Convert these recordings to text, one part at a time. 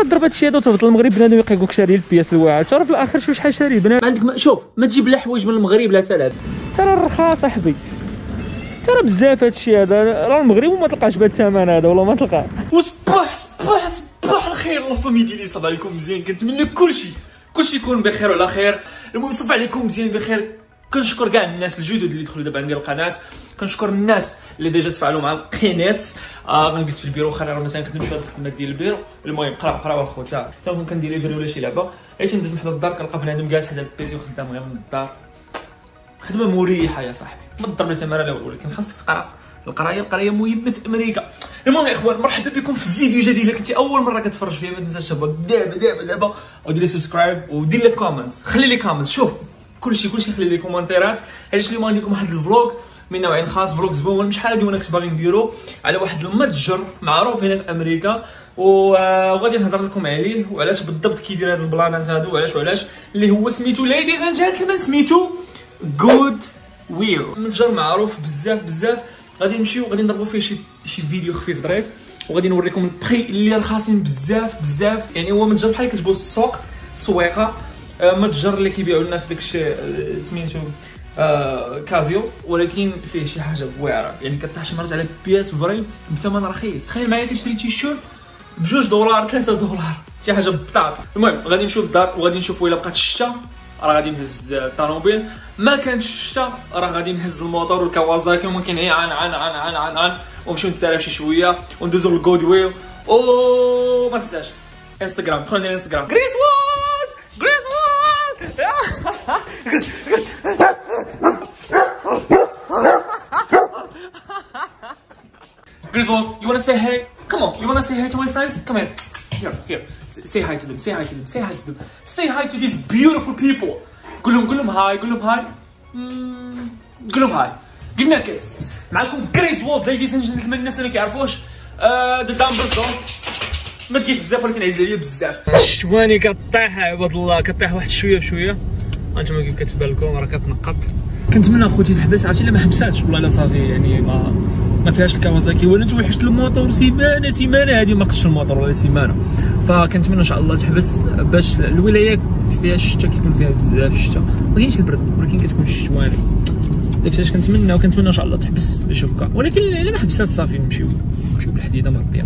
حتى تضرب هادشي هذا وتهبط للمغرب بنادم يبقى يقول لك شاري البياس الواعر، ترى في الاخر شوف شحال شاري بنادم عندك شوف ما تجيب لا حوايج من المغرب لا تلعب، ترى الرخاص احبي ترى بزاف هادشي هذا، راه المغرب وما تلقاش بهذا الثمن هذا والله ما تلقاه. وصباح صباح صباح الخير لافامي ديالي، صباح عليكم مزيان، كنتمنى كلشي يكون بخير وعلى خير. المهم صباح عليكم مزيان بخير، كنشكر كاع الناس الجدد اللي دخلوا دابا عندي القناه، كنشكر الناس اللي ديجا تفاعلوا مع القناه. غنجلس في البيرو خلينا راه مثلا كنخدم شويه الخدمات ديال البيرو. المهم قرا خوتا حتى هو كندير ليفري ولا شي لعبه، حيت نبدا نحضر الدار كنلقى بنادم جالس حدا البيزي وخدام غير من الدار، خدمه مريحه يا صاحبي ما تضرب تماره لا والو، ولكن خاصك تقرا. القرايه مهمه في امريكا. المهم يا اخوان مرحبا بكم في فيديو جديد، الا كنتي اول مره كتفرج فيا ما تنساش دابا ودير لي سبسكرايب ودير لي كومنتس، خلي لي كومنتس، شوف كلشي خلي لي كومونتيرات، حيت اليوم غندير لكم واحد الفلوج من نوع خاص، فلوج زبون شحال هادي وانا كنت باغي نديرو على واحد المتجر معروف هنا في امريكا، وغادي نهضر لكم عليه وعلاش بالضبط كيدير هاد البلانات هادو وعلاش اللي هو سميتو ليديز اند جنتلمان، سميتو جود ويل، متجر معروف بزاف. غادي نمشيو غادي نضربو فيه شي فيديو خفيف ظريف، وغادي نوريكم البخي اللي رخاصين بزاف، يعني هو متجر بحال كتجبو السوق السويقه، متجر اللي كيبيعو للناس داكشي سميتو كازيو، ولكن فيه شي حاجه واعره، يعني كطيح مرات على بياس فري بثمن رخيص. تخيل معايا كتشري تيشيرت ب$2 $3 شي حاجه بالبطاطا. المهم غادي نمشيو للدار وغادي نشوفو الا بقات الشتا راه غادي نهز الطوموبيل، ما كانتش الشتا راه غادي نهز الموتور والكوازاكي وممكن عي عن ونمشيو نتسالى شي شويه وندوزو للجود ويل. او ما تنساش انستغرام، دخلوا لنا انستغرام Griswold, you wanna say hey? Come on, you wanna say hey to my friends? Come here. Here. Say hi to them. Say hi to these beautiful people. Gulum hi. Gulum hi. Give me a kiss. معكم Griswold ladies and gentlemen، الناس اللي كيعرفوش the dumbbells ما تجيش بزاف ولكن عزيز عليا بزاف. الشواني كطيح عباد الله، كطيح واحد شويه بشويه، هانتوما كيف كتبان لكم راه كتنقط. كنتمنى اخوتي تحبس، عرفتي الا ما حبساتش والله الا صافي، يعني ما فيهاش الكوازاكي ولا نتوحش حيت الموتور سيمانه هذه ما قصش الموتور ولا سيمانه، فكنتمنى ان شاء الله تحبس باش الولايات فيها الشتا كيكون فيها بزاف الشتا، ما كاينش البرد ولكن كتكون الشتواني، داكشي علاش كنتمنى ان شاء الله تحبس باش هكا، ولكن الا ما حبسات صافي نمشيو بالحديده مغطيه.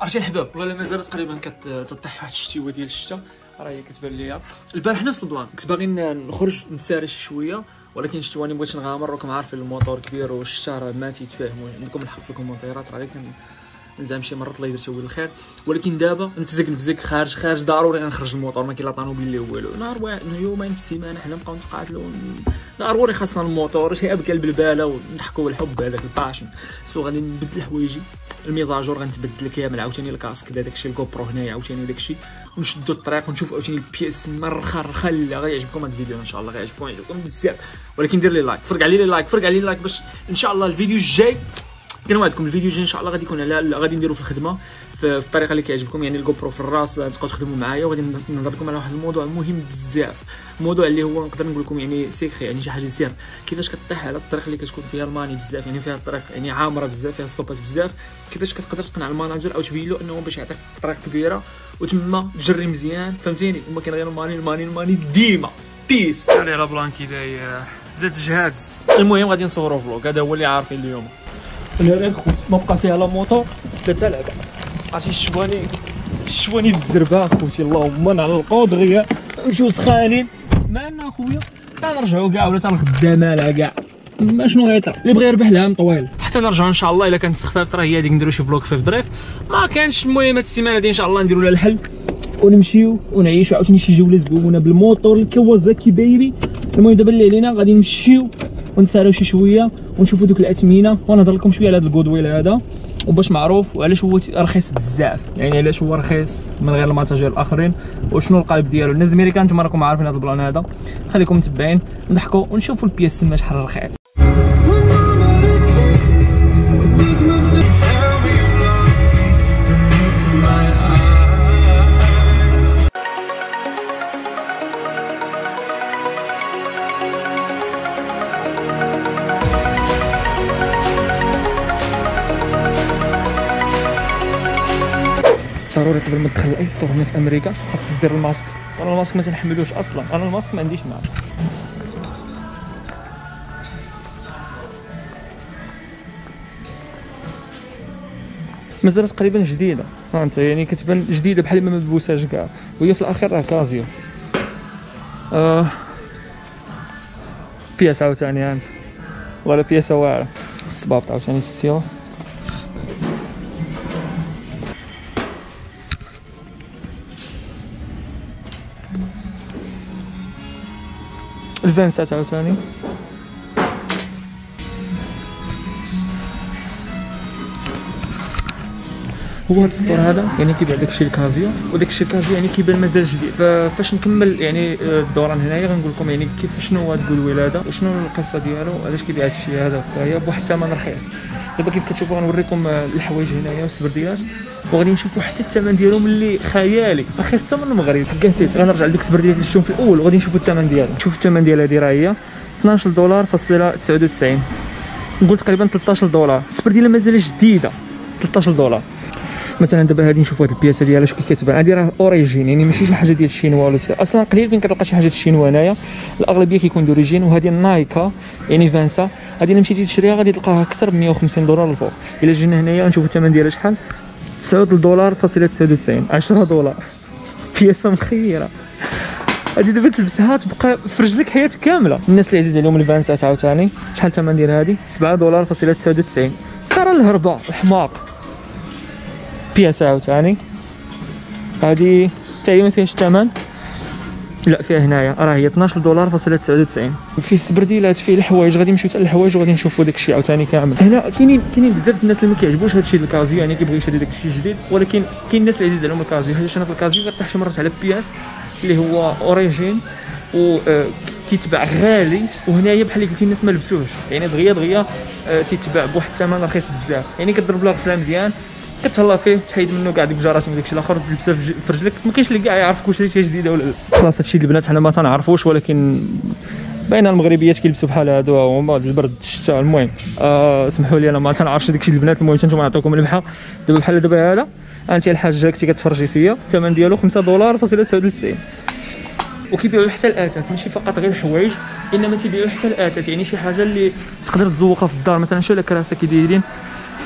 عرفتي الحباب والله الا مازال تقريبا كتطيح واحد الشتيوه ديال الشتا، راه هي كتبان ليا البارح نفس البلان، كنت باغي نخرج نتسارى شي شويه ولكن الشتواني مبغيتش نغامر، راكم عارفين الموتور كبير والشتا راه ما تيتفاهموا، عندكم الحق في الكومونتيرات، راه زعما شي مرات الله يدير تاويل الخير، ولكن دابا نفزك خارج ضروري غنخرج الموتور، ما كاين لا طوموبيل لا والو، نهار واحد يومين في السيمانه حنا نبقاو نتقاتلوا، ضروري خاصنا الموتور، شي ابكى البلباله ونحكوا الحب هذاك الباشن، سو غادي نبدل حوايجي، الميزاجور غنتبدل كامل، عاوتاني الكاسك داكشي الكوبرو هنايا عاوتاني داكشي، ونشدوا الطريق ونشوفوا عاوتاني البياس مرخه، لا غيعجبكم هذا الفيديو ان شاء الله، غيعجبكم بزاف، ولكن دير لي لايك، فرق عليه لايك باش ان شاء الله الفيديو الجاي كنوعدكم الفيديو الجاي ان شاء الله غادي يكون على غادي نديرو في الخدمه في الطريقه اللي كيعجبكم، يعني الجوبرو في الراس تبقاو تخدموا معايا، وغادي نهضر لكم على واحد الموضوع مهم بزاف، موضوع اللي هو نقدر نقول لكم يعني سيكري، يعني شي حاجه سر، كيفاش كطيح على الطريق اللي كتكون فيها الماني بزاف، يعني فيها الطريق يعني عامره بزاف، فيها الصوبات بزاف، كيفاش كتقدر تقنع الماناجر او تبين له انه باش يعطيك طريق كبيره وتما تجري مزيان، فهمتيني هما كيغيروا الماني ديما بيس على لا بلان كي داير زاد جهاد. المهم غادي نصوروا فلوق، هذا هو اللي عارفين اليوم. الريك ما بقى فيها لا موطو لا حتى لعبه، عرفتي الشواني بالزربه اخوتي، اللهم نعلقو دغيا نمشيو سخانين مالنا اخويا، تنرجعو كاع ولا تنخدام مالها كاع، ما شنو غيطرا اللي بغى يربح العام طويل حتى نرجعو ان شاء الله، الا كانت سخفافت راه هي هذيك نديرو شي فلوق خفيف ظريف، ما كانش المهم هاد السيمانه دي ان شاء الله نديرو لها الحل ونمشيو ونعيشو عاوتاني شي جوله زبونه بالموتور الكوازاكي بايبي. المهم دابا اللي علينا غادي نمشيو ونساراو شي شويه ونشوفوا دوك الاثمنه، ونهضر لكم شويه على هذا الجود ويل هذا وباش معروف وعلاش هو رخيص بزاف، يعني علاش هو رخيص من غير المتاجر الاخرين وشنو القالب ديالو. الناس الميريكان نتوما راكم عارفين هذا البلان هذا، خليكم متبعين نضحكوا ونشوفوا البياس تما شحال رخيص. ضروري قبل ما تدخل اي ستور هنا في امريكا خاصك دير الماسك. انا الماسك ما تنحملوش اصلا، انا الماسك ما عنديش معاه. مازال تقريبا جديده، فهمت يعني كتبان جديده بحال ما ملبوساش كاع، وهي في الاخير راه كازيو. بياسه عاوتاني هانت ولا بياسه واعره. الصباط عاوتاني 60. الفانسات عاوتاني. هو هذا السطور هذا يعني كيبيع داكشي الكازيو، وداكشي الكازيو يعني كيبان مازال جديد. فاش نكمل يعني الدوران هنايا غنقول لكم يعني كيف شنو هو هذا جود ويل هذا وشنو القصه ديالو علاش كيبيع هذا الشيء هذا هي بواحد الثمن رخيص. دابا كيف كتشوفوا غنوريكم الحوايج هنايا والسبرديات وغادي نشوفوا حتى الثمن ديالهم اللي خيالي رخيص حتى من المغرب. كنسيت غنرجع لديك السبرديات اللي شفتهم في الاول وغادي نشوفوا الثمن ديالها. شوف الثمن ديال هذه راه هي $12.99، نقول تقريبا $13. السبرديله مازال جديده $13. مثلا دابا هادي نشوفوا هاد البياسه ديالها شكون كتبان. هادي راه اوريجين يعني ماشي شي حاجه ديال الشينوا ولا اصلا قليل فين كتلقى شي حاجه الشينوا هنايا، الاغلبيه كيكون دوريجين. وهادي النايكا يعني فانسا، هادي الا مشيتي تشريها غادي تلقاها اكثر ب $150 الفوق. الا جينا هنايا نشوفوا الثمن ديالها شحال، $9.99، $10. بياسه مخيره هادي، دابا تلبسها تبقى في رجلك حياتك كامله. الناس اللي عزيز عليهم الفانسات عاوتاني شحال الثمن ديال هادي؟ $7.99. ترى الهربه الحماق. بياسه عاوتاني هادي حتى هي ما فيهاش الثمن، لا فيها هنايا راه هي $12.99. فيه سبرديلات، فيه الحوايج، غادي نمشيو حتى للحوايج وغادي نشوفوا داكشي عاوتاني كامل. هنا كاينين بزاف الناس اللي ما كيعجبوش هادشي ديال الكازيو يعني كيبغي يشري داكشي جديد، ولكن كاين الناس اللي عزيز عليهم الكازيو. حيت انا في الكازيو كنطيح شي مرات على بياس اللي هو اوريجين و كيتباع غالي، وهنايا بحال اللي قلتي الناس ما لبسوهش يعني دغيا دغيا تيتباع بواحد الثمن رخيص بزاف. يعني كضرب له غسله مزيان كتهلا فيه تحيد منه كاع ديك الجراثيم وداكشي الاخر تلبسها في رجلك ما كاينش اللي كاع يعرف واش شريتي جديده ولا لا. خلاص هادشي البنات حنا ما تنعرفوش، ولكن باينه المغربيات كيلبسوا بحال هادو هما البرد الشتاء. المهم سمحوا لي انا ما تنعرفش داكشي البنات، المهم حتى نتوما نعطيكم البحه. دابا بحال دابا هذا انت الحاجه كنتي كتفرجي فيا، الثمن ديالو $5.99. وكيبيعوا حتى الاتات، ماشي فقط غير الحوايج انما تيبيعوا حتى الاتات يعني شي حاجه اللي تقدر تزوقها في الدار. مثلا شو الكراسه كي دايرين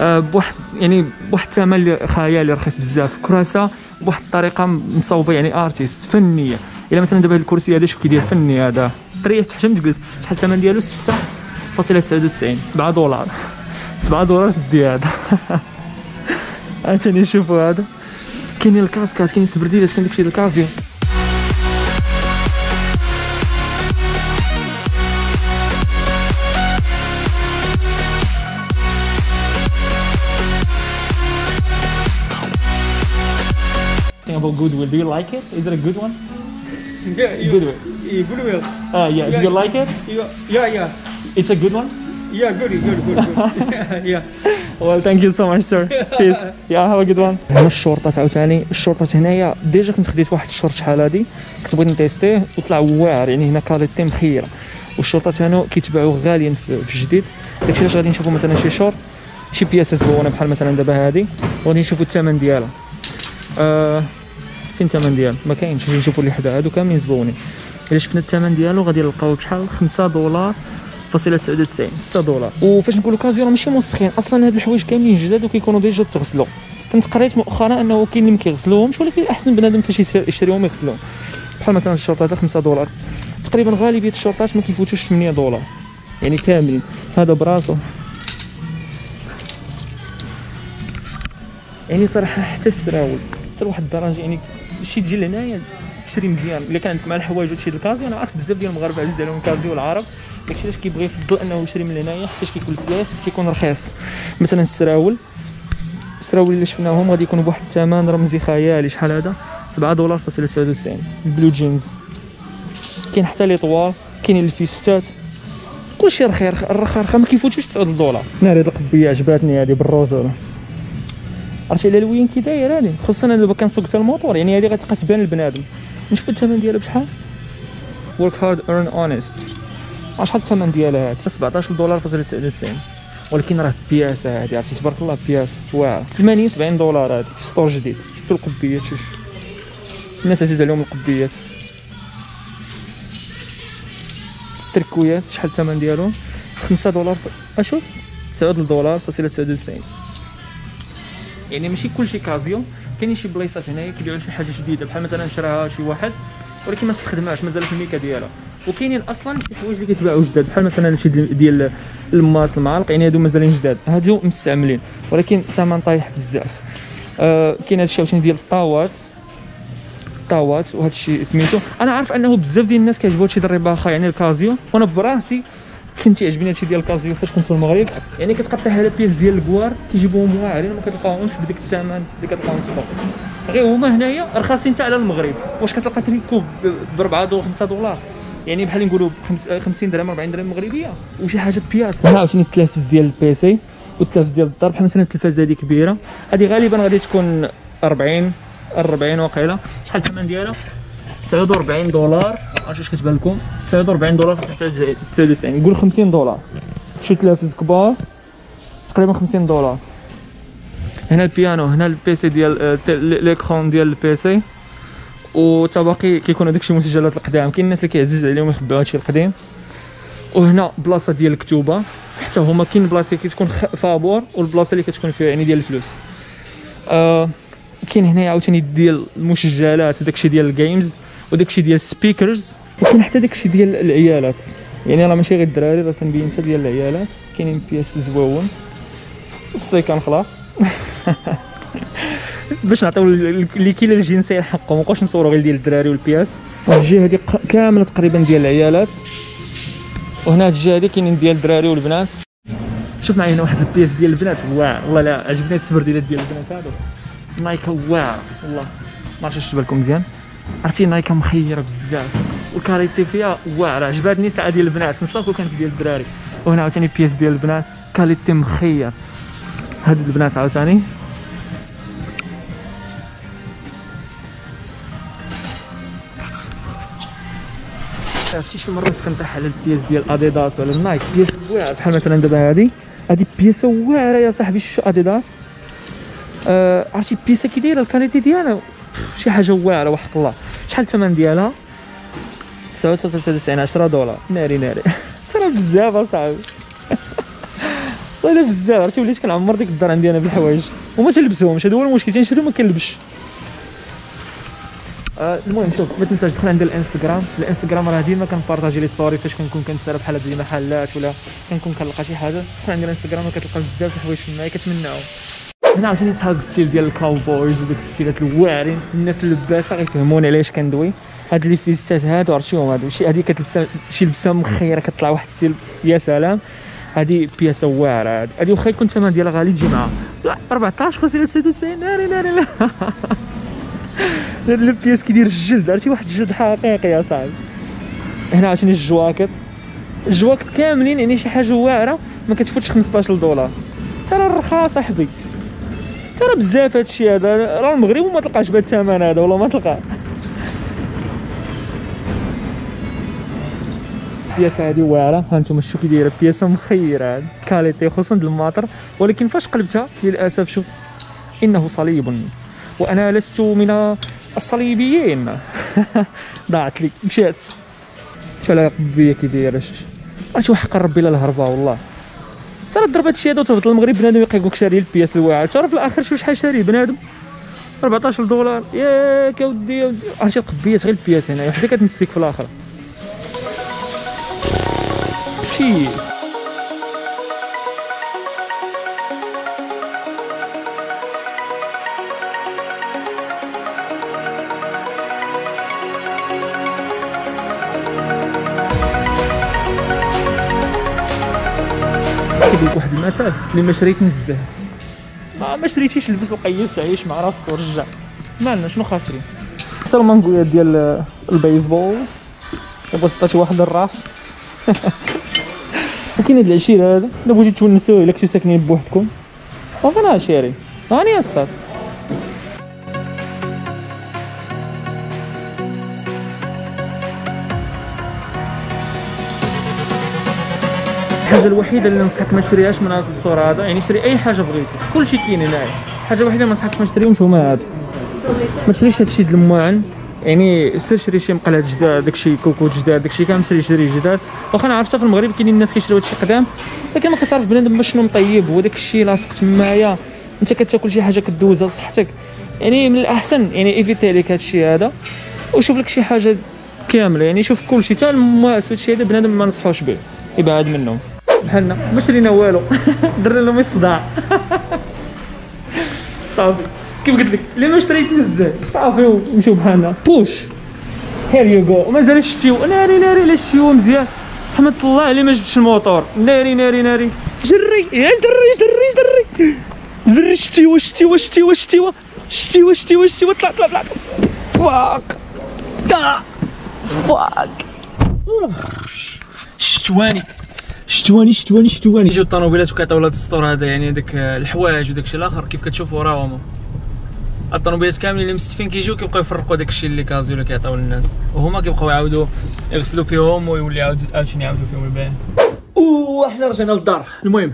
بواحد يعني بواحد الثمن خيالي رخيص بزاف، كراسه بواحد الطريقه مصوبه يعني ارتيست فنيه. الا مثلا دابا هاد الكرسي هذا شوف كيدير فني، هذا تريح تحشم تجلس. شحال الثمن ديالو؟ $6.99، $7. $7 سدي هذا. عاوتاني شوفوا هذا، كاينين الكاسكات، كاين السبرديلات، كاين داكشي ديال الكازيو. About Good Will. Do you like it? Is it a good one? Yeah, Good Will. Yeah. Do you like it? Yeah. It's a good one. Yeah, good. Yeah. Well, thank you so much, sir. Peace. Yeah, have a good one. هنا الشرطة عاوتاني، الشرطة هنايا ديجا كنت خديت واحد الشورت شحال هادي، كنت بغيت نتيستيه وطلع واعر يعني هنا كاليتي مخيرة. والشرطة تانو كيتباعو غاليا في الجديد، داكشي علاش غادي نشوفو مثلا شي شورت شي بياسة زوينة بحال مثلا دابا هادي وغادي نشوفو الثمن ديالها. فين الثمن ديالو؟ ما كاينش. غادي نشوفوا اللي حدا هادو كاملين زبونين. الا شفنا الثمن ديالو غادي نلقاو بشحال، $5.99، $6. وفاش نقولوا كازيو راه ماشي موسخين اصلا، هاد الحوايج كاملين جداد وكيكونوا ديجا تغسلوا. كنت قريت مؤخرا انه كاين اللي ما كيغسلوهمش، ولكن الاحسن بنادم فاش يشريهم يغسلوهم. بحال مثلا الشورت هذا $5 تقريبا، غالبيه الشورتات ما كيفوتوش $8 يعني كاملين. هذا براسو يعني صراحه حتى السراول حتى لواحد الدرجه يعني شي تجي لهنايا شري مزيان الا كان عندك مع الحوايج وشي الكازيو. انا عارف بزاف ديال المغاربه عزيز عليهم الكازيو والعرب، داكشي علاش كيبغي يفضل انه يشري من هنايا حيت كيكون البلايص كيكون رخيص. مثلا السراول اللي شفناهم غادي يكونوا بواحد الثمن رمزي خيالي. شحال هذا؟ $7.99. بلو جينز، كاين حتى لي طوال، كاين الفيستات، كلشي رخيص ما كيفوتش $9. ناري هاد القبيه عجباتني هادي بالروزوله، عرفتي على الوين كي داير هادي، خصوصا انا دابا كنسوق حتى الموطور يعني هادي غتبقى تبان لبنادم. نشوف الثمن ديالها بشحال؟ work hard earn honest. شحال الثمن ديالها هادي؟ $17.99، ولكن راه بياسه هادي، عرفتي تبارك الله بياسه واعره، $80-$70 هادي في ستور جديد. والقبيات. شوف الناس عزيز عليهم القبيات، تركويات شحال الثمن ديالهم؟ 5 دولار، اشوف 9.99 دولار. يعني ماشي كلشي كازيو، كاينين شي بلايصات هنايا كيبيعوا شي حاجه جديده بحال مثلا شراها شي واحد ولكن ما استخدمهاش، مازال في الميكا ديالها، وكاينين اصلا شي حوايج اللي كيتباعوا جداد بحال مثلا شي ديال الماس المعالق، يعني هادو مازالين جداد، هادو مستعملين ولكن الثمن طايح بزاف. كاين هادشي عاوتاني ديال الطاوات وهذا الشيء سميتو. انا عارف انه بزاف ديال الناس كيعجبوا هادشي ديال الرباخه يعني الكازيو، وانا براسي كنت يعجبني هادشي ديال الكازيو فاش كنت في المغرب، يعني كتبقى طيح على بيس ديال الكوار كيجيبوهم واعرين وما كتلقاهمش بديك الثمن اللي كتلقاهم في السوق، غير هما هنايا رخاصين حتى على المغرب. واش كتلقى تريكو ب 4 دولار 5 دولار، يعني بحال نقولوا 50 درهم 40 درهم مغربيه وشي حاجه بياس. هنا عاوتاني التلفاز ديال البيسي والتلفاز ديال الدار، بحال مثلا التلفازه هذه كبيره، هذه غالبا غادي تكون 40 وقيله. شحال الثمن ديالها؟ 49 دولار، عرفتش اش كتبان لكم 49 دولار 99، نقول 50 دولار. شي تلفاز كبار تقريبا 50 دولار. هنا البيانو، هنا البيسي ديال ليكرون ديال البيسي، و تا باقي كيكونوا داكشي مسجلات القدام، كاين الناس اللي كيعزز عليهم يخبيو هادشي القديم. وهنا بلاصه ديال الكتوبه، حتى هما كاين بلاصه كتكون فابور والبلاصه اللي كتكون فيها يعني ديال الفلوس. كاين هنايا عاوتاني ديال المسجلات وداكشي ديال الجيمز وداكشي ديال السبيكرز، وكاين حتى داكشي ديال العيالات، يعني راه ماشي غير الدراري، راه تنبين حتى ديال العيالات. كاينين بياس زواون السيكان خلاص باش نعطيو لكلا الجنسين حقهم، مابقاوش نصوروا غير ديال الدراري والبياس. الجهه هذه كامله تقريبا ديال العيالات، وهنا الجهه هذه كاينين ديال الدراري والبنات. شوف معايا هنا واحد البياس ديال البنات، واعر والله لا عجبني السبرديلات ديال البنات هادو، نايكا واعر والله ما عرفتش تبان لكم مزيان. عرفتي نايكا مخيره بزاف والكاليتي فيها واعره، عجباتني ساعه ديال البنات مصافو كانت ديال الدراري. وهنا عاوتاني بياس ديال البنات كاليتي مخير، هاد البنات عاوتاني عرفتي شي مرات كنطيح على البياس ديال اديداس ولا النايك، بياس واعر بحال مثلا دابا هادي بياسه واعره يا صاحبي، شو اديداس عرفتي بياسه كي دايره الكاليتي ديالها شي حاجه واعره وحق الله. شحال الثمن ديالها؟ 9.99، 10 دولار. ناري ترى بزاف اصاحبي والله بزاف. عرفتي وليت كنعمر ديك الدار عندي انا بالحوايج وما تلبسهمش، هذا هو المشكل، تنشري وما كنلبش. المهم شوف ما تنساش تدخل عند الانستغرام راه ديما كنبارطاجي لي ستوري فاش كنكون كنسرب بحال هاد المحلات ولا كنكون كنلقى شي حاجه، تدخل عند الانستغرام كتلقى بزاف د الحوايج تما كتمناو. هنا عاوتاني صحاب الستيل ديال الكاوبويز وداك الستيلات الواعرين، الناس اللباسه غيفهموني علاش كندوي. هاد اللي فيستات هادو عرفتيهم، هادو شي هادي كتلبسها شي لبسه مخيره كطلع واحد الستيل، يا سلام هادي بياسه واعره، هادي واخا يكون الثمن ديالها غالي تجي معاها 14.99. ناري هاد البياس كيدير الجلد، عرفتي واحد الجلد حقيقي يا صاحبي. هنا عاوتاني الجواكت كاملين، يعني شي حاجه واعره ما كتفوتش 15 دولار، ترى الرخاص صاحبي، ترى بزاف هادشي هذا، راه المغرب وما تلقاش بهاد الثمن هذا والله ما تلقاه. البياسه هادي واعره، ها نتوما شتو كي دايره، بياسه مخيره كاليتي خصوصا د الماطر، ولكن فاش قلبتها للاسف شوف انه صليب وانا لست من الصليبيين ضاعت لي مشات. شحال هاد القبيه كي دايره، عرفتي وحق ربي لا الهربه والله، ترى ضرب هادشي هذا وتهبط للمغرب بنادم يبقى يقولك شاري البياس الواعر، ترى في الاخر شوف شحال شاري بنادم 14 دولار. ياك اودي عرفتي القبيات غير البياس هنايا وحده كتنسيك في الاخر. شي كيقولك واحد المثال اللي ما شريت نزه، ما شريتيش لبس وقيس عيش مع راسك ورجع، مالنا شنو خاسرين. حتى المانكويات ديال البيسبول بسطات واحد الراس وكاين هاد العشيره هذا الا بغيتو تونسوا الا كنتو ساكنين بوحدكم، وانا شاري هاني يسر. الحاجه الوحيده اللي ننصحك ما تشريهاش من هذا السور هذا، يعني شري اي حاجه بغيتي، كلشي كاين هنايا، الحاجه الوحيده ما ننصحكش ما تشريهمش هما هادو، ما تشريش هادشي د الماعن، يعني سير شري شي مقلات جداد، داكشي كوكوت جداد، داكشي كامل سير شري جداد. واخا انا عرفتها في المغرب كاينين الناس كيشريو هادشي قدام، ولكن ما كتعرف بنادم شنو مطيب، هو داكشي لاصق تمايا، انت كتاكل شي حاجه كدوزها لصحتك، يعني من الاحسن يعني ايفيتي لك هادشي هذا، وشوف لك شي حاجه كامله، يعني شوف كلشي حتى الماس وهادشي هذا بنادم ما نصحوش به، يبعد منهم. بحالنا ما شرينا والو، درنا لهم الصداع. صافي كيف قلت لك، اللي ما شريت نزل صافي ومشيو بحالنا بوش هير يو جو. ومازال الشتيو ناري ناري على الشتيو مزيان، حمد الله اللي ما جبتش الموطور ناري ناري ناري، جري يا جري جري جري جري الشتيو الشتيو الشتيو الشتيو الشتيو الشتيو الشتيو. طلع طلع طلع فاك دا فاك شتواني شتواني شتواني شتواني. يجيو الطونوبيلات وكيعطيو لهاد السطور هذا، يعني داك الحوايج وداكشي الاخر كيف كتشوفوا راهما الطونوبيلات كاملين اللي مستفين كيجيو كيبقاو يفرقوا داكشي اللي كازيو اللي كيعطيو للناس، وهما كيبقاو يعاودوا يغسلوا فيهم ويولي يعاودوا فيهم البان. وحنا رجعنا للدار. المهم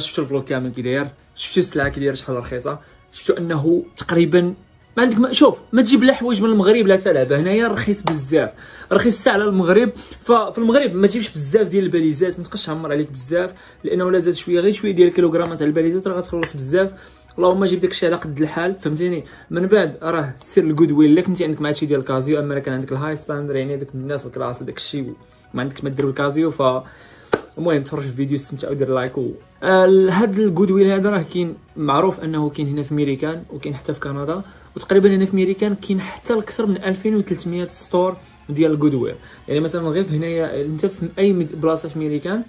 شفتوا الفلوق كامل كي داير، شفتوا السلعه كي داير شحال رخيصه، شفتوا انه تقريبا ما عندك ما شوف ما تجيب لا حوايج من المغرب لا تلعبها، هنايا رخيص بزاف، رخيص ساعة على المغرب. ففي المغرب ما تجيبش بزاف ديال الباليزات، ما تبقاش تعمر عليك بزاف، لانه لا زاد شويه غير شويه ديال الكيلوغرامات على الباليزات راه غتخلص بزاف. اللهم جيب داكشي على قد الحال فهمتيني. من بعد راه سير لجود ويل، الا كنتي عندك مع هادشي ديال الكازيو، اما كان عندك الهاي ستاندر يعني داك الناس الكلاس داكشي ما عندكش ما دير بالكازيو. ف المهم تفرج الفيديو استمتع ودير لايك. و هاد الجود ويل هذا راه كاين، معروف انه كاين هنا في ميريكان وكاين حتى في كندا، وتقريبا هنا في ميريكان كاين حتى لكثر من 2300 ستور ديال الجود ويل. يعني مثلا غير هنايا انت في اي بلاصه في ميريكان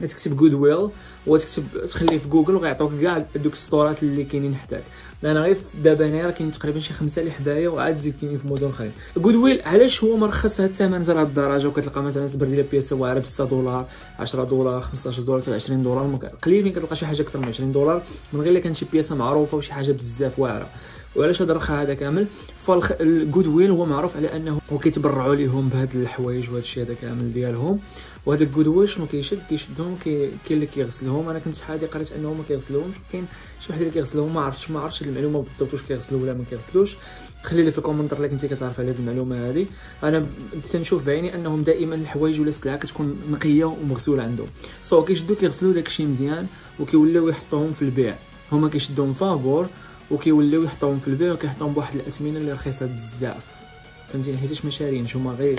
تكتب جود ويل وتكتب تخليه في جوجل وغيعطوك كاع دوك السطورات اللي كاينين حداك. انا غير دابا هنايا راه كاين تقريبا شي 5 اللي حبايا، وعاد زيد كاينين في مدن اخرين. جود ويل علاش هو مرخص هاد الثمن حتى لهاد الدرجه، وكتلقى مثلا سبرديله بياسه واعره ب 6 دولار 10 دولار 15 دولار حتى 20 دولار، قليل فين كتلقى شي حاجه اكثر من 20 دولار من غير الا كانت شي بياسه معروفه وشي حاجه بزاف واعره. وعلاش هاد الرخا هذا كامل؟ فالجود ويل هو معروف على انه كيتبرعوا ليهم بهاد الحوايج وهاد الشيء هذا كامل ديالهم. وهذا الجود ويل شنو كيشدهم كاين اللي كيغسلهم. انا كنت شحال قريت انهم ما كيغسلوهمش، كاين شي واحد اللي كيغسلهم، ما عرفتش المعلومه بالضبط واش كيغسلوا ولا ما كيغسلوش. خلي لي في الكومنتر اللي كنتي كتعرف على هذه المعلومه هذه. انا تنشوف بعيني انهم دائما الحوايج ولا السلعه كتكون نقيه ومغسوله عندهم، سو كيشدوا كيغسلوا داكشي مزيان وكيولاو يحطوهم في البيع. هما كيشدوهم فابور وكيوليو يحطوهم في البيع وكيحطوهم بواحد الاثمنه اللي رخيصه بزاف فهمتيني، حيتاش ما شاريينش هما غير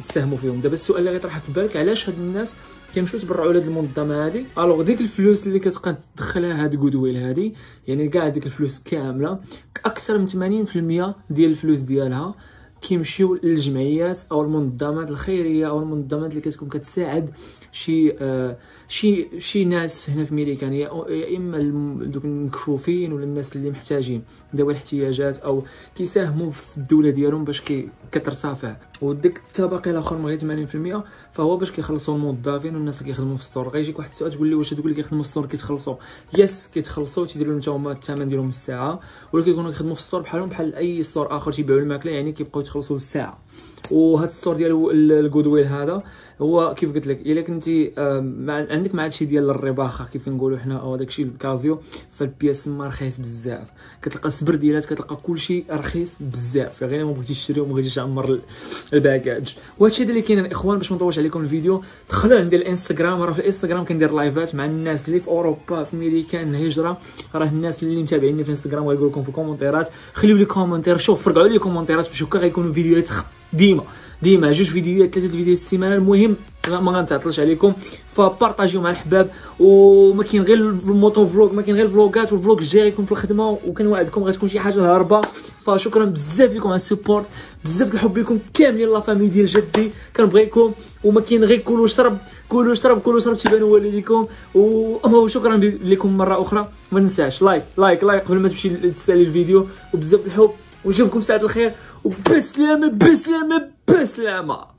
ساهموا فيهم. دابا السؤال اللي غيطرح في بالك، علاش هاد الناس كيمشيو تبرعوا لهاد المنظمه هادي؟ الوغ ديك الفلوس اللي كتبقى تدخلها هاد جود ويل هادي، يعني كاع ديك الفلوس كامله اكثر من 80% ديال الفلوس ديالها كيمشيو للجمعيات او المنظمات الخيريه او المنظمات اللي كتكون كتساعد شي شي ناس هنا في ميريكان، يا اما دوك المكفوفين ولا الناس اللي محتاجين ذوي الاحتياجات، او كيساهموا في الدوله ديالهم باش كترصافع. وديك الطبقه الاخر غير 80% فهو باش كيخلصوا الموظفين والناس اللي كيخدموا في السطور. غيجيك واحد السؤال تقول لي واش هادوك اللي كيخدموا في السطور كيتخلصوا؟ يس كيتخلصوا، تيديروا لهم حتى هما الثمن ديالهم الساعه، ولا كيكونوا كيخدموا في السطور بحالهم بحال اي سطور اخر تيبيعوا الماكله، يعني كيبقاو يتخلصوا للساعه. وهاد السطور ديال الجود ويل هذا هو كيف قلت لك، الا كنتي عندك مع هادشي ديال الرباخه كيف كنقولوا حنا او داكشي الكازيو، فالبياس ما رخيص بزاف، كتلقى السبرديلات كتلقى كلشي رخيص بزاف، غير ما بغيتيش تشري وما بغيتيش تعمر الباكاج. وهادشي اللي كاين الاخوان. باش ما نطولش عليكم الفيديو، دخلوا عندي الانستغرام، راه في الانستغرام كندير لايفات مع الناس اللي في اوروبا في ميريكان الهجره. راه الناس اللي متابعيني في الانستغرام غيقول لكم في الكومونتيرات، خليو لي كومونتير، شوف فرقعوا لي الكومونتيرات باش هكا غيكونوا فيديوهات ديما جوج فيديوهات 3 فيديوهات السيمانه. المهم ما غنتعطلش عليكم، فبارطاجيو مع الحباب. وما كاين غير الموتو فلوق، ما كاين غير فلوقات، والفلوق الجاي غيكون في الخدمه، وكنوعدكم غتكون شي حاجه الهربه. فشكرا بزاف لكم على السبورت، بزاف الحب لكم كاملين لا فامي ديال جدي، كنبغيكم. وما كاين غير كلوا وشرب كلوا وشرب كلوا وشرب تيبانوا والديكم. وشكرا لكم مره اخرى، ما تنساش لايك لايك لايك قبل ما تمشي تسالي الفيديو، وبزاف الحب، ونشوفكم ساعه الخير. وبسلامه بسلامه بسلامه.